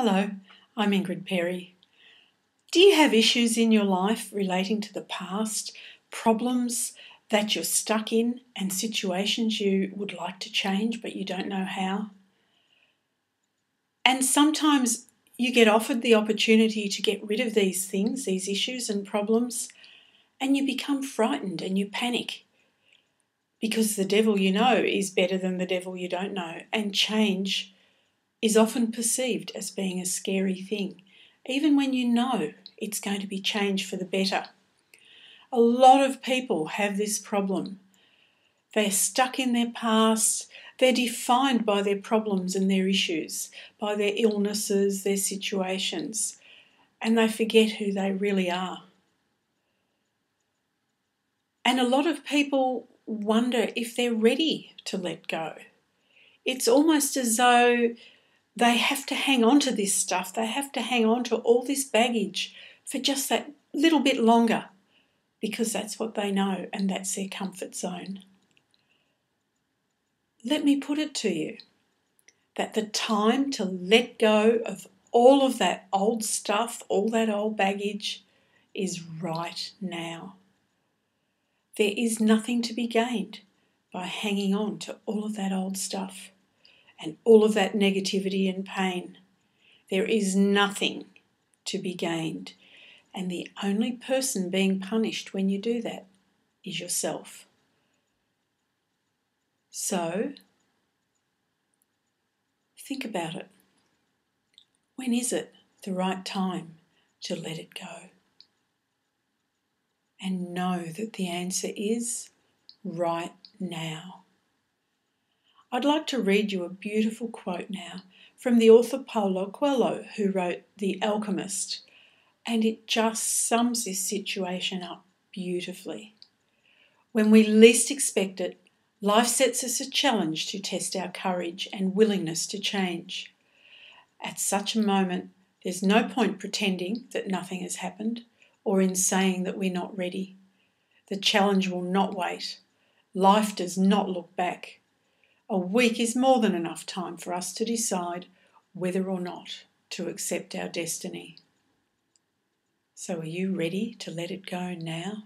Hello, I'm Ingrid Perri. Do you have issues in your life relating to the past, problems that you're stuck in and situations you would like to change but you don't know how? And sometimes you get offered the opportunity to get rid of these things, these issues and problems, and you become frightened and you panic because the devil you know is better than the devil you don't know, and change is often perceived as being a scary thing, even when you know it's going to be change for the better. A lot of people have this problem. They're stuck in their past. They're defined by their problems and their issues, by their illnesses, their situations, and they forget who they really are. And a lot of people wonder if they're ready to let go. It's almost as though they have to hang on to this stuff. They have to hang on to all this baggage for just that little bit longer, because that's what they know and that's their comfort zone. Let me put it to you that the time to let go of all of that old stuff, all that old baggage, is right now. There is nothing to be gained by hanging on to all of that old stuff and all of that negativity and pain. There is nothing to be gained. And the only person being punished when you do that is yourself. So, think about it. When is it the right time to let it go? And know that the answer is right now. I'd like to read you a beautiful quote now from the author Paulo Coelho, who wrote The Alchemist, and it just sums this situation up beautifully. When we least expect it, life sets us a challenge to test our courage and willingness to change. At such a moment, there's no point pretending that nothing has happened or in saying that we're not ready. The challenge will not wait. Life does not look back. A week is more than enough time for us to decide whether or not to accept our destiny. So are you ready to let it go now?